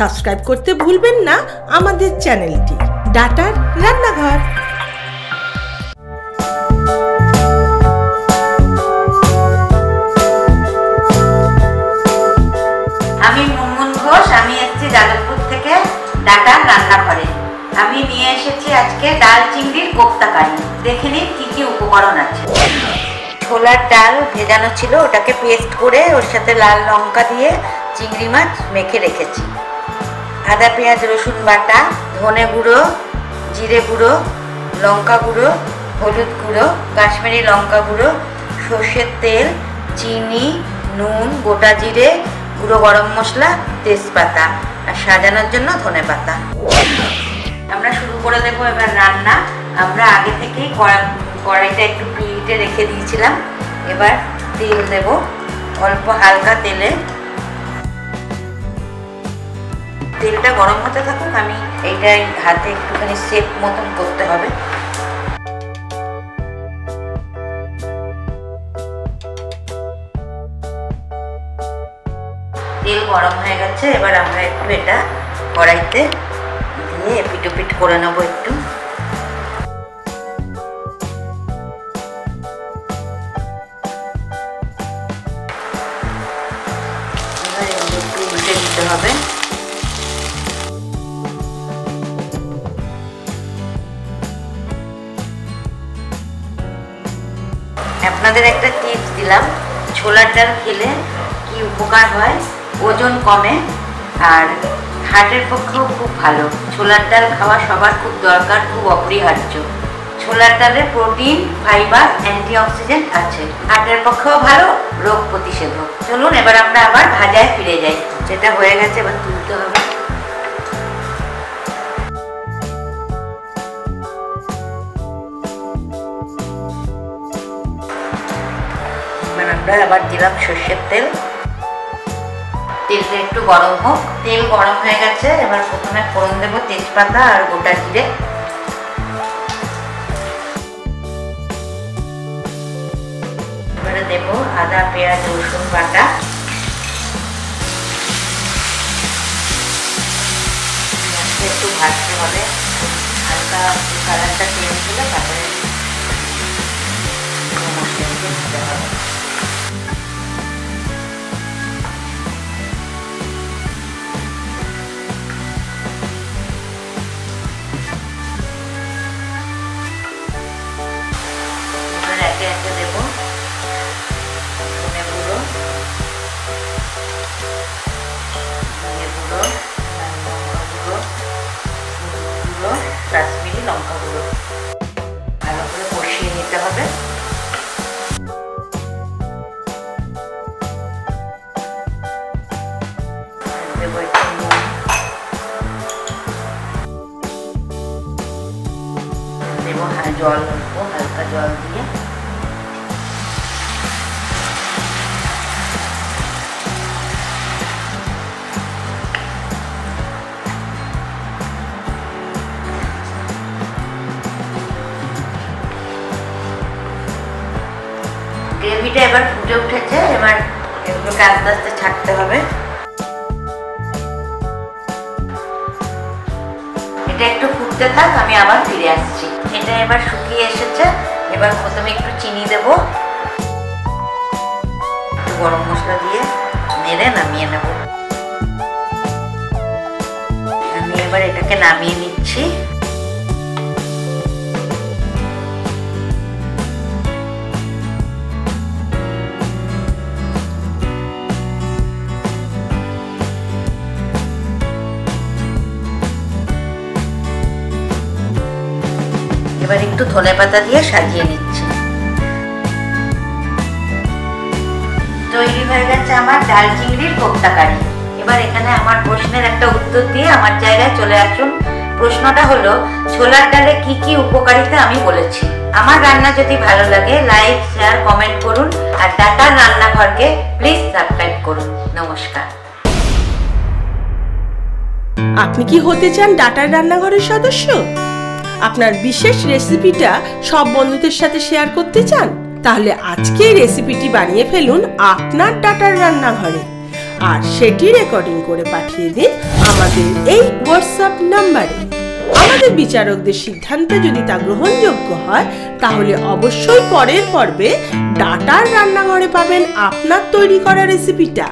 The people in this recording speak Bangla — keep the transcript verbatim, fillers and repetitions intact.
সাবস্ক্রাইব করতে ভুলবেন না আমাদের চ্যানেলটি ডাটা রান্নাঘর। ডাল চিংড়ির কোপ্তা কারি দেখে নিন কি কি উপকরণ আছে। ছোলার ডাল ভেজানো ছিল, ওটাকে পেস্ট করে ওর সাথে লাল লঙ্কা দিয়ে চিংড়ি মাছ মেখে রেখেছি। আদা পেঁয়াজ রসুন বাটা, ধনে গুঁড়ো, জিরে গুঁড়ো, লঙ্কা গুঁড়ো, হলুদ গুঁড়ো, কাশ্মীরি লঙ্কা গুঁড়ো, সর্ষের তেল, চিনি, নুন, গোটা জিরে গুঁড়ো, গরম মশলা, তেজপাতা আর সাজানোর জন্য ধনে পাতা। আমরা শুরু করে দেবো এবার রান্না। আমরা আগে থেকেই কড়াইটা একটু প্রিহিটে রেখে দিয়েছিলাম। এবার তেল দেব অল্প হালকা তেলে। তেলটা গরম হতে থাকুক, আমি এইটাই হাতে একটুখানি সেপ মতন করতে হবে। তেল গরম হয়ে গেছে, এবার আমরা একটু এটা কড়াইতে পিট পিট করে নেব। একটু উল্টে দিতে হবে। আপনাদের একটা টিপস দিলাম, ছোলার ডাল খেলে কি উপকার হয়, ওজন কমে আর হার্টের পক্ষেও খুব ভালো। ছোলার ডাল খাওয়া সবার খুব দরকার, খুব অপরিহার্য। ছোলার ডালে প্রোটিন, ফাইবার, অ্যান্টিঅক্সিডেন্ট আছে, হার্টের পক্ষেও ভালো, রোগ প্রতিষেধক। চলুন এবার আমরা আবার ভাজায় ফিরে যাই। যেটা হয়ে গেছে এবার তুলতে হবে। আমরা আবার দিলাম সর্ষের তেল। তেলটা একটু গরম হোক। তেল গরম হয়ে গেছে, এবার প্রথমে ফোড়ন দেবো তেজপাতা আর গোটা জিরে। এবারে দেবো আদা পেঁয়াজ রসুন বাটা। একটু ভাজতে হবে, হালকা কালারটা চেঞ্জ হলে তারপরে মশলা হবে। জল অল্প হালকা জল দিয়ে গ্রেভিটা এবার ফুটে উঠেছে। এবার এগুলোকে আস্তে আস্তে ছাড়তে হবে। এটা একটু ফুটতে থাক, আমি আবার ফিরে আসছি। এটা এবার শুকিয়ে এসেছে। এবার প্রথমে একটু চিনি দেবো, একটু গরম মশলা দিয়ে নেড়ে নামিয়ে নেব। আমি এবার এটাকে নামিয়ে নিচ্ছি। এবার একটু ধনে পাতা দিয়ে সাজিয়ে নিচ্ছি। তৈরি হয়ে গেছে আমার ডাল চিংড়ির কোপ্তা কারি। এবার এখানে আমার প্রশ্নের একটা উত্তর দিয়ে আমার জায়গায় চলে আসুন। প্রশ্নটা হলো, ছোলার ডালে কি কি উপকারিতা আমি বলেছি। আমার রান্না যদি ভালো লাগে লাইক শেয়ার কমেন্ট করুন আর ডাটা রান্নাঘরকে প্লিজ সাবস্ক্রাইব করুন। নমস্কার। আপনি কি হতে চান ডাটার রান্নাঘরের সদস্য? আপনার বিশেষ রেসিপিটা সব বন্ধুদের সাথে শেয়ার করতে চান? তাহলে আজকে রেসিপিটি বানিয়ে ফেলুন আপনার ডাটার রান্নাঘরে। আর সেটি রেকর্ডিং করে পাঠিয়ে দিন আমাদের এই হোয়াটসঅ্যাপ নাম্বারে। আমাদের বিচারকদের সিদ্ধান্তে যদি তা গ্রহণযোগ্য হয়, তাহলে অবশ্যই পরের পর্বে ডাটার রান্নাঘরে পাবেন আপনার তৈরি করা রেসিপিটা।